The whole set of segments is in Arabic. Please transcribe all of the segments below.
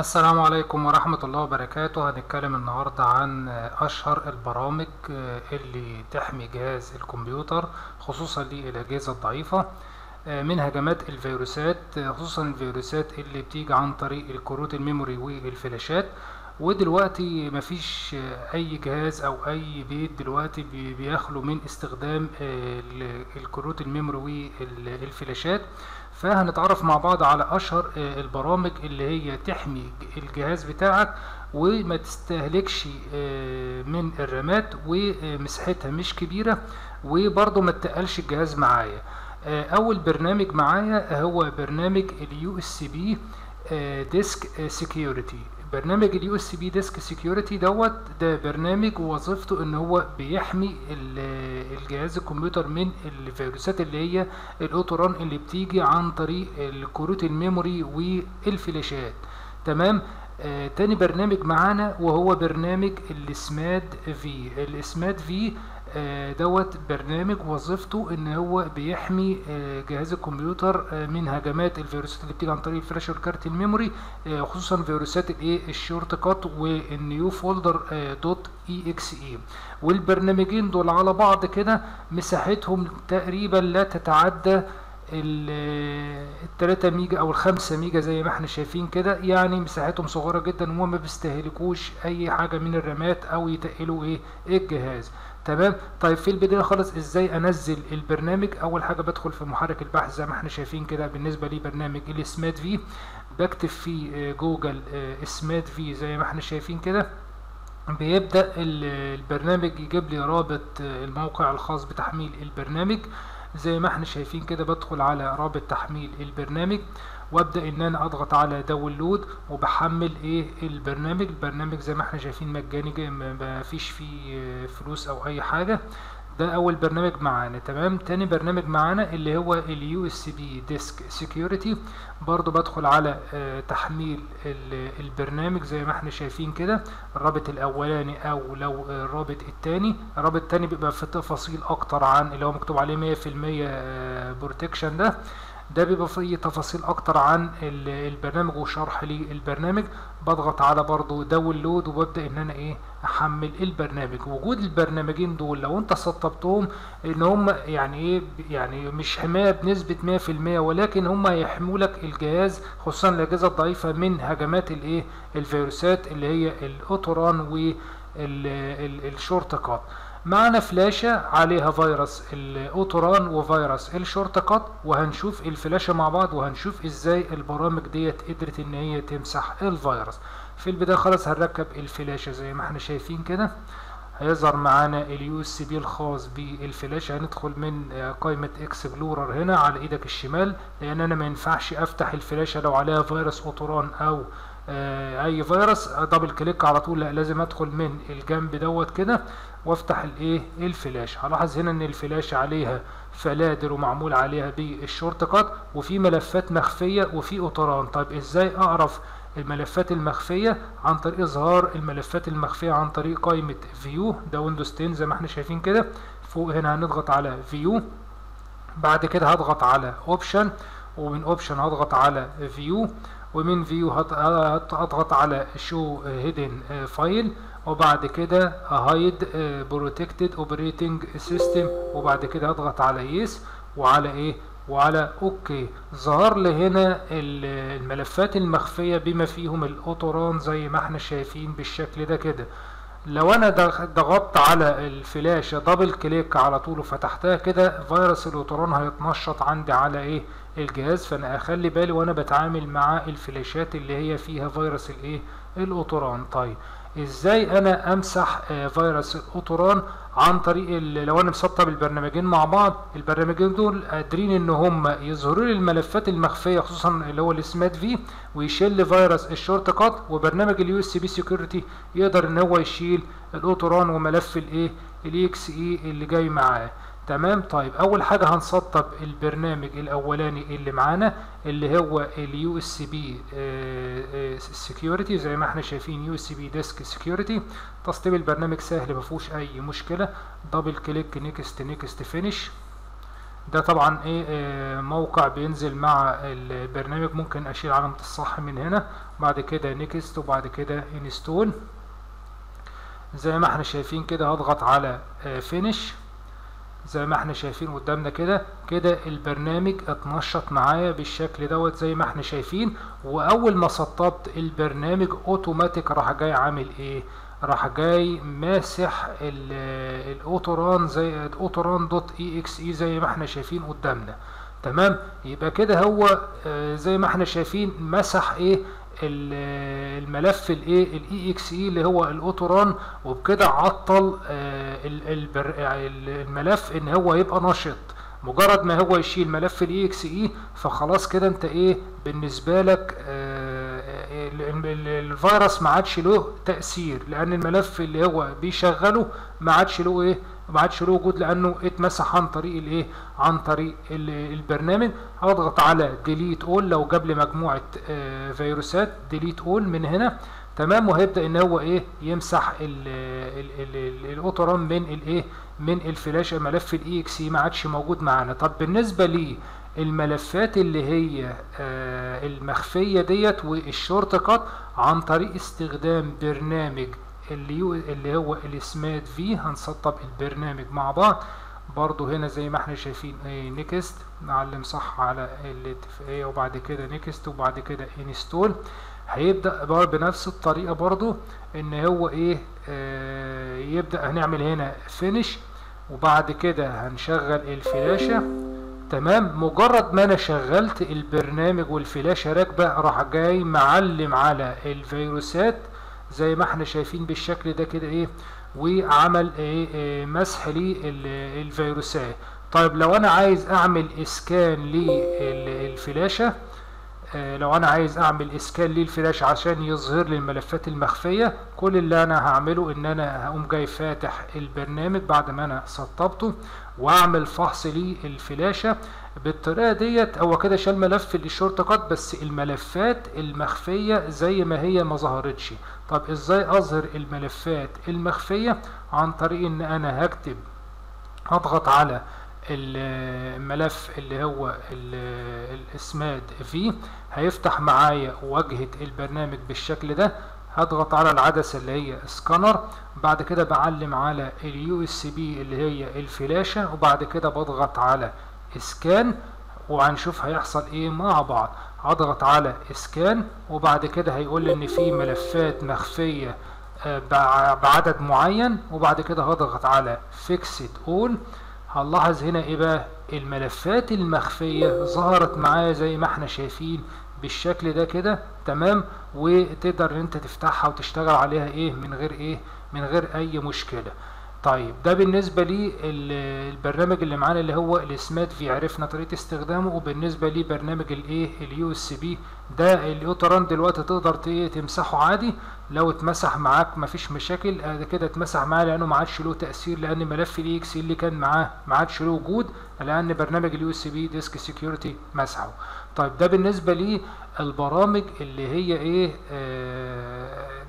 السلام عليكم ورحمة الله وبركاته. هنتكلم النهاردة عن أشهر البرامج اللي تحمي جهاز الكمبيوتر خصوصا للأجهزة الضعيفة من هجمات الفيروسات، خصوصا الفيروسات اللي بتيجي عن طريق الكروت الميموري والفلاشات. ودلوقتي مفيش أي جهاز أو أي بيت دلوقتي بيخلو من استخدام الكروت الميموري والفلاشات. فهنتعرف مع بعض على أشهر البرامج اللي هي تحمي الجهاز بتاعك وما تستهلكش من الرامات ومساحتها مش كبيرة، وبرضه ما تتقلش الجهاز. معايا أول برنامج معايا هو برنامج USB Disk Security. برنامج USB Disk Security ده برنامج وظيفته ان هو بيحمي الجهاز الكمبيوتر من الفيروسات اللي هي الاوتورن اللي بتيجي عن طريق الكروت الميموري والفلاشات. تمام. تاني برنامج معانا وهو برنامج الاسماد في. الاسماد في برنامج وظيفته ان هو بيحمي جهاز الكمبيوتر من هجمات الفيروسات اللي بتيجي عن طريق الفلاش والكارت الميموري، خصوصا فيروسات الشورت كات والنيو فولدر .exe. والبرنامجين دول على بعض كده مساحتهم تقريبا لا تتعدى التلاتة ميجا او الخمسة ميجا زي ما احنا شايفين كده، يعني مساحتهم صغيرة جدا وما بيستهلكوش اي حاجة من الرامات او يتقلوا الجهاز. تمام. طيب في البداية خالص ازاي انزل البرنامج؟ اول حاجة بدخل في محرك البحث زي ما احنا شايفين كده. بالنسبة لي برنامج الاسماد في بكتب في جوجل اسماد في زي ما احنا شايفين كده، بيبدأ البرنامج يجيب لي رابط الموقع الخاص بتحميل البرنامج زي ما احنا شايفين كده. بدخل على رابط تحميل البرنامج وابدا ان انا اضغط على داونلود وبحمل البرنامج. البرنامج زي ما احنا شايفين مجاني، ما فيش فيه فلوس او اي حاجه. ده اول برنامج معانا. تمام. تاني برنامج معانا اللي هو اليو اس بي ديسك سيكيورتي، برضو بدخل على تحميل البرنامج زي ما احنا شايفين كده، الرابط الاولاني او لو الرابط التاني. الرابط التاني بيبقى في تفاصيل اكتر عن اللي هو مكتوب عليه 100% بروتكشن. ده بيبقى فيه تفاصيل اكتر عن البرنامج وشرح للبرنامج. بضغط على برضو داونلود وببدا ان انا احمل البرنامج. وجود البرنامجين دول لو انت سطبتهم ان هم يعني يعني مش حمايه بنسبه 100%، ولكن هم هيحمولك الجهاز خصوصا الاجهزه الضعيفه من هجمات الفيروسات اللي هي الاوتوران والشورت كات. معنا فلاشة عليها فيروس الاوتوران وفيروس الشورت كات، وهنشوف الفلاشة مع بعض وهنشوف ازاي البرامج ديت قدرت ان هي تمسح الفيروس. في البداية خلاص هنركب الفلاشة زي ما احنا شايفين كده. هيظهر معانا اليو اس بي الخاص بالفلاشة. هندخل من قائمة اكسبلورر هنا على ايدك الشمال، لان انا ما ينفعش افتح الفلاشة لو عليها فيروس اوتوران او اي فيروس. دبل كليك على طول، لا لازم ادخل من الجنب كده وافتح الفلاشه. هلاحظ هنا ان الفلاشه عليها فلادر ومعمول عليها بالشورت كات، وفي ملفات مخفيه وفي اوتران. طيب ازاي اعرف الملفات المخفيه؟ عن طريق اظهار الملفات المخفيه عن طريق قائمه فيو. ده ويندوز 10 زي ما احنا شايفين كده. فوق هنا هنضغط على فيو، بعد كده هضغط على اوبشن، ومن اوبشن هضغط على فيو، ومن فيو هضغط على شو هيدن فايل، وبعد كده هايد بروتكتد اوبريتنج سيستم، وبعد كده هضغط على يس وعلى وعلى اوكي. ظهر لي هنا الملفات المخفيه بما فيهم الاوتوران زي ما احنا شايفين بالشكل ده كده. لو انا ضغطت على الفلاشه دبل كليك على طول وفتحتها كده، فيروس الاوتوران هيتنشط عندي على الجهاز. فانا اخلي بالي وانا بتعامل مع الفلاشات اللي هي فيها فيروس الاوتوران. طيب ازاي انا امسح فيروس الاوتوران عن طريق لو انا مسطب البرنامجين مع بعض؟ البرنامجين دول قادرين ان هم يظهروا لي الملفات المخفيه خصوصا اللي هو الاسماد في، ويشيل فيروس الشورت كات، وبرنامج اليو اس بي سيكيورتي يقدر ان هو يشيل الاوتوران وملف الاكس اللي جاي معاه. تمام. طيب اول حاجه هنسطب البرنامج الاولاني اللي معانا اللي هو اليو اس بي سيكيورتي زي ما احنا شايفين، يو اس بي ديسك سيكيورتي. تسطيب البرنامج سهل ما فيهوش اي مشكله. دبل كليك نيكست نيكست فينيش. ده طبعا ايه موقع بينزل مع البرنامج. ممكن اشيل علامة الصح من هنا، بعد كده نيكست، وبعد كده انستول. زي ما احنا شايفين كده هضغط على فينيش. زي ما احنا شايفين قدامنا كده البرنامج اتنشط معايا بالشكل دوت زي ما احنا شايفين. واول ما سطبت البرنامج اوتوماتيك راح جاي عامل ايه، راح جاي ماسح الاوتوران زي اوتوران دوت اي اكس اي زي ما احنا شايفين قدامنا. تمام، يبقى كده هو زي ما احنا شايفين مسح ايه الملف الايه الاي اكس اي اللي هو الاوتوران، وبكده عطل الملف ان هو يبقى نشط. مجرد ما هو يشيل ملف الاي اكس اي فخلاص كده انت ايه بالنسبه لك الفيروس ما عادش له تأثير، لأن الملف اللي هو بيشغله ما عادش له ايه، ما عادش له وجود، لأنه اتمسح عن طريق الايه، عن طريق البرنامج. هضغط على ديليت اول لو جاب لي مجموعة فيروسات، ديليت اول من هنا. تمام، وهيبدأ ان هو ايه يمسح الاوتوران من الايه، من الفلاش. ملف الاي اكس اي ما عادش موجود معانا. طب بالنسبة ليه الملفات اللي هي المخفية ديت والشورت كات، عن طريق استخدام برنامج اللي هو الاسماد في. هنسطب البرنامج مع بعض برضو هنا زي ما احنا شايفين ايه نيكست، نعلم صح على الاتفاقية، وبعد كده نيكست، وبعد كده انستول. هيبدأ بنفس الطريقة برضو ان هو ايه يبدأ. هنعمل هنا فينيش، وبعد كده هنشغل الفلاشة. تمام، مجرد ما انا شغلت البرنامج والفلاشة راكبة راح جاي معلم على الفيروسات زي ما احنا شايفين بالشكل ده كده ايه، وعمل ايه مسح للفيروسات. طيب لو انا عايز اعمل اسكان للفلاشة، لو انا عايز اعمل اسكان للفلاش عشان يظهر لي الملفات المخفية، كل اللي انا هعمله ان انا هقوم جاي فاتح البرنامج بعد ما انا سطبته، واعمل فحص للفلاشة. بالطريقة ديت هو كده شال ملف الشورت كات، بس الملفات المخفية زي ما هي ما ظهرتش. طب ازاي اظهر الملفات المخفية؟ عن طريق ان انا هكتب، هضغط على الملف اللي هو الاسماد في، هيفتح معايا واجهة البرنامج بالشكل ده. هضغط على العدسة اللي هي سكانر، بعد كده بعلم على اليو اس بي اللي هي الفلاشة، وبعد كده بضغط على اسكان، وهنشوف هيحصل ايه مع بعض. هضغط على اسكان، وبعد كده هيقول لي ان في ملفات مخفية بعدد معين، وبعد كده هضغط على فيكسد اول. هنلاحظ هنا ايه بقى، الملفات المخفية ظهرت معايا زي ما احنا شايفين بالشكل ده كده. تمام، وتقدر ان انت تفتحها وتشتغل عليها ايه من غير ايه، من غير اي مشكلة. طيب ده بالنسبة لي البرنامج اللي معانا اللي هو الاسماد في، عرفنا طريقة استخدامه. وبالنسبة لي برنامج الايه اليو اس بي ده الاوتوران دلوقتي تقدر تمسحه عادي. لو اتمسح معاك مفيش مشاكل، ده كده اتمسح معاه لانه ما عادش له تأثير، لان ملف الاي اكس اللي كان معاه ما عادش له وجود، لان برنامج اليو اس بي ديسك سيكيورتي مسحه. طيب ده بالنسبة لي البرامج اللي هي ايه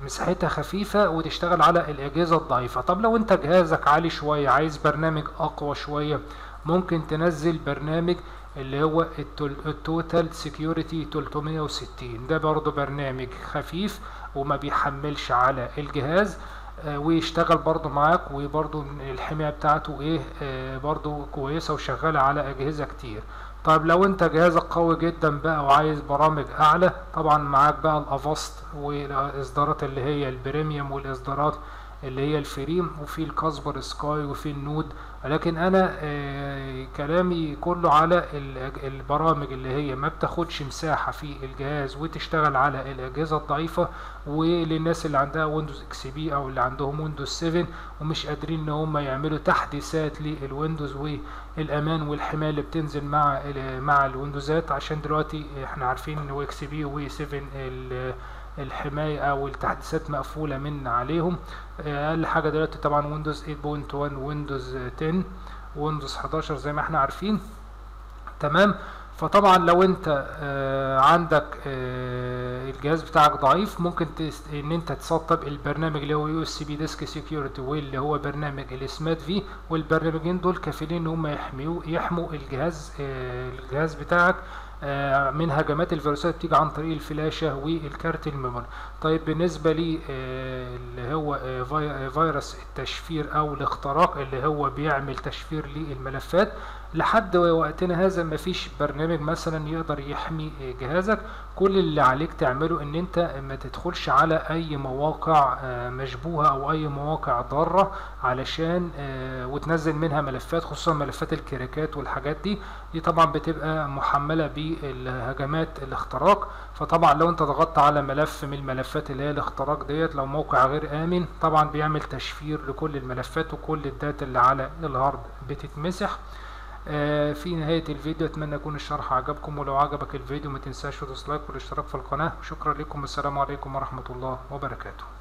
مساحتها خفيفة وتشتغل على الاجهزة الضعيفة. طب لو انت جهازك عالي شوية، عايز برنامج اقوى شوية، ممكن تنزل برنامج اللي هو التوتال سيكيورتي 360. ده برضو برنامج خفيف وما بيحملش على الجهاز ويشتغل برضو معاك، وبرضو الحماية بتاعته ايه برضو كويسة وشغالة على اجهزة كتير. طيب لو انت جهازك قوي جدا بقى وعايز برامج اعلى، طبعا معاك بقى الافاست والاصدارات اللي هي البريميوم والاصدارات اللي هي الفريم، وفي الكاسبر سكاي وفي النود. لكن انا كلامي كله على البرامج اللي هي ما بتاخدش مساحة في الجهاز وتشتغل على الاجهزة الضعيفة، وللناس اللي عندها ويندوز اكس بي او اللي عندهم ويندوز 7 ومش قادرين ان هم يعملوا تحديثات للويندوز والامان والحماية اللي بتنزل مع الويندوزات. عشان دلوقتي احنا عارفين ان اكس بي و7 الحماية او التحديثات مقفولة من عليهم. اقل حاجة دلوقتي طبعا ويندوز 8.1، ويندوز 10، ويندوز 11 زي ما احنا عارفين. تمام، فطبعا لو انت عندك الجهاز بتاعك ضعيف ممكن ان انت تسطب البرنامج اللي هو USB Disk Security واللي هو برنامج الاسماد في، والبرنامجين دول كافيين ان هم يحموا الجهاز بتاعك من هجمات الفيروسات بتيجي عن طريق الفلاشة والكارت الميموري. طيب بالنسبة لي اللي هو فيروس التشفير او الاختراق اللي هو بيعمل تشفير للملفات، لحد وقتنا هذا مفيش برنامج مثلا يقدر يحمي جهازك. كل اللي عليك تعمله ان انت ما تدخلش على اي مواقع مشبوهة او اي مواقع ضارة علشان وتنزل منها ملفات، خصوصا ملفات الكراكات والحاجات دي طبعا بتبقى محملة بالهجمات الاختراق. فطبعا لو انت ضغطت على ملف من الملفات اللي هي الاختراق ديت، لو موقع غير امن طبعا بيعمل تشفير لكل الملفات وكل الداتا اللي على الهارد بتتمسح. في نهاية الفيديو اتمنى يكون الشرح عجبكم، ولو عجبك الفيديو ما تنساش الديسلايك والاشتراك في القناة. شكرا لكم، والسلام عليكم ورحمة الله وبركاته.